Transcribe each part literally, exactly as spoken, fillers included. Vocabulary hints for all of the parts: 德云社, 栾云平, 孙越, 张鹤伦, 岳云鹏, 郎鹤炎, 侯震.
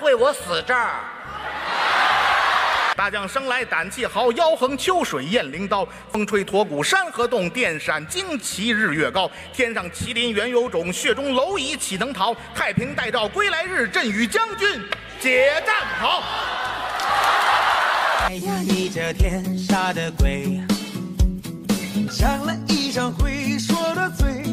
会我死这儿。大将生来胆气豪，腰横秋水雁翎刀。风吹驼骨山河动，电闪旌旗日月高。天上麒麟原有种，血中蝼蚁岂能逃？太平待诏归来日，朕与将军解战袍。哎呀，你这天杀的鬼！ 上了一场会说的嘴，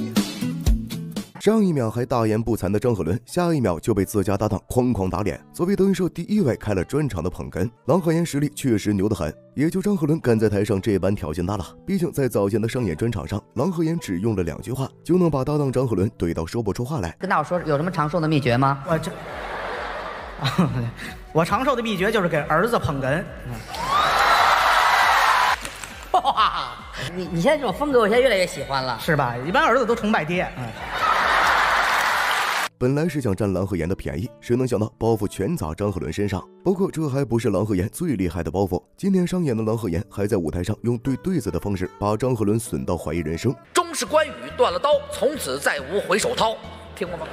上一秒还大言不惭的张鹤伦，下一秒就被自家搭档哐哐打脸。作为德云社第一位开了专场的捧哏，郎鹤炎实力确实牛得很，也就张鹤伦敢在台上这般挑衅他了。毕竟在早前的商演专场上，郎鹤炎只用了两句话，就能把搭档张鹤伦怼到说不出话来。跟大伙说，有什么长寿的秘诀吗？我这，我长寿的秘诀就是给儿子捧哏。哇！ 你你现在这种风格，我现在越来越喜欢了，是吧？一般儿子都崇拜爹。嗯、本来是想占郎鹤炎的便宜，谁能想到包袱全砸张鹤伦身上？不过这还不是郎鹤炎最厉害的包袱。今天商演的郎鹤炎还在舞台上用对对子的方式，把张鹤伦损到怀疑人生。终是关羽断了刀，从此再无回首掏，听过吗？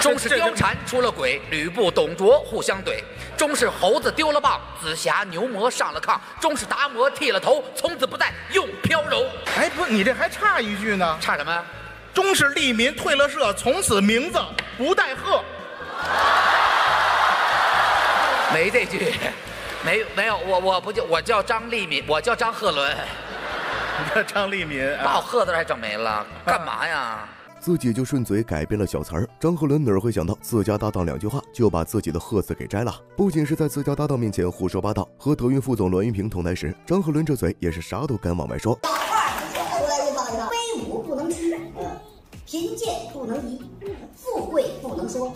终是貂蝉出了轨，吕布董卓互相怼；终是猴子丢了棒，紫霞牛魔上了炕；终是达摩剃了头，从此不再用飘柔。哎，不，你这还差一句呢，差什么？终是利民退了社，从此名字不带贺。没这句，没没有，我我不叫，我叫张利民，我叫张鹤伦。你叫张利民，把我贺字还整没了，干嘛呀？啊 自己就顺嘴改变了小词儿，张鹤伦哪会想到自家搭档两句话就把自己的“鹤”字给摘了？不仅是在自家搭档面前胡说八道，和德云副总栾云平同台时，张鹤伦这嘴也是啥都敢往外说。威武不能屈，贫贱不能移，富贵不能说。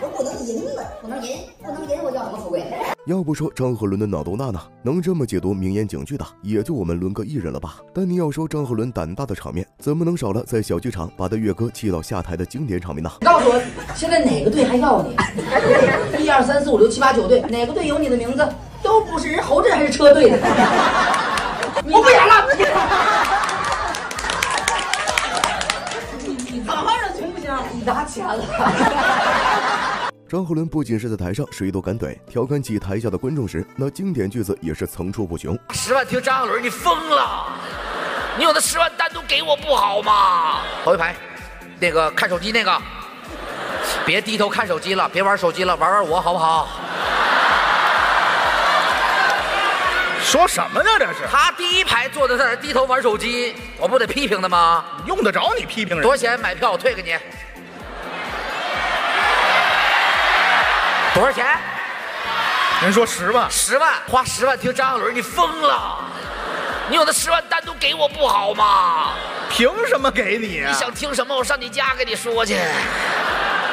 我不能赢了，不能赢，不能赢，我叫什么富贵？要不说张鹤伦的脑洞大呢，能这么解读名言警句的，也就我们伦哥一人了吧。但你要说张鹤伦胆大的场面，怎么能少了在小剧场把他岳哥气到下台的经典场面呢？告诉我，现在哪个队还要你？一二三四五六七八九队，哪个队有你的名字？都不是人侯震还是车队的。我不演了。你咋玩的行不行？你拿钱了。张鹤伦不仅是在台上谁都敢怼，调侃起台下的观众时，那经典句子也是层出不穷。十万听张鹤伦，你疯了！你有那十万单独给我不好吗？头一排，那个看手机那个，别低头看手机了，别玩手机了，玩玩我好不好？说什么呢？这是他第一排坐在那儿低头玩手机，我不得批评他吗？用得着你批评人？多少钱买票？我退给你。 多少钱？人说十万，十万花十万听张鹤伦，你疯了！你有那十万单独给我不好吗？凭什么给你啊？你想听什么，我上你家跟你说去。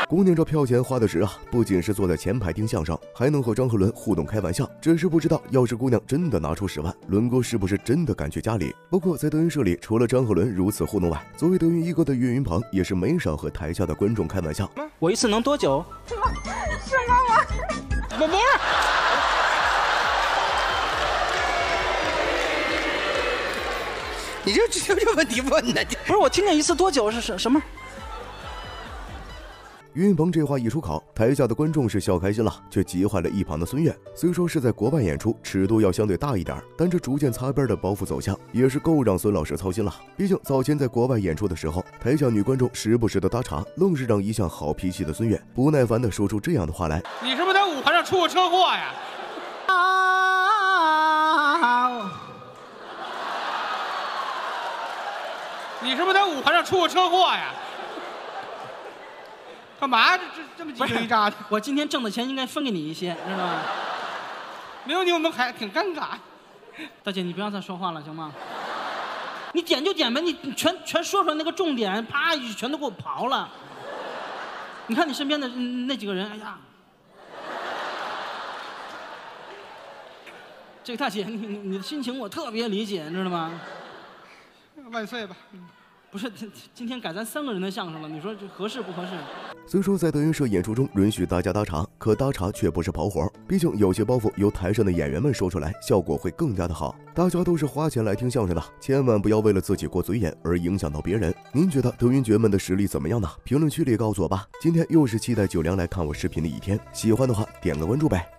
姑娘这票钱花的值啊！不仅是坐在前排听相声，还能和张鹤伦互动开玩笑。只是不知道，要是姑娘真的拿出十万，伦哥是不是真的敢去家里？不过在德云社里，除了张鹤伦如此糊弄外，作为德云一哥的岳云鹏也是没少和台下的观众开玩笑。我一次能多久？ 什么我？我不是。你就就这问题问的，不是我听见一次多久是什什么？岳云鹏这话一出口，台下的观众是笑开心了，却急坏了一旁的孙越。虽说是在国外演出，尺度要相对大一点，但这逐渐擦边的包袱走向，也是够让孙老师操心了。毕竟早前在国外演出的时候，台下女观众时不时的搭茬，愣是让一向好脾气的孙越不耐烦的说出这样的话来：“你是不是在五环上出过车祸呀？”啊！你是不是在五环上出过车祸呀？ 干嘛？这这这么鸡皮疙瘩的！我今天挣的钱应该分给你一些，知道吗？没有你，我们还挺尴尬。大姐，你不要再说话了，行吗？你点就点呗，你全全说出来那个重点，啪，全都给我刨了。你看你身边的那几个人，哎呀，这个大姐，你你的心情我特别理解，知道吗？万岁吧！不是，今天改咱三个人的相声了，你说这合适不合适？虽说在德云社演出中允许大家搭茬，可搭茬却不是跑火，毕竟有些包袱由台上的演员们说出来，效果会更加的好。大家都是花钱来听相声的，千万不要为了自己过嘴瘾而影响到别人。您觉得德云角们的实力怎么样呢？评论区里告诉我吧。今天又是期待九良来看我视频的一天，喜欢的话点个关注呗。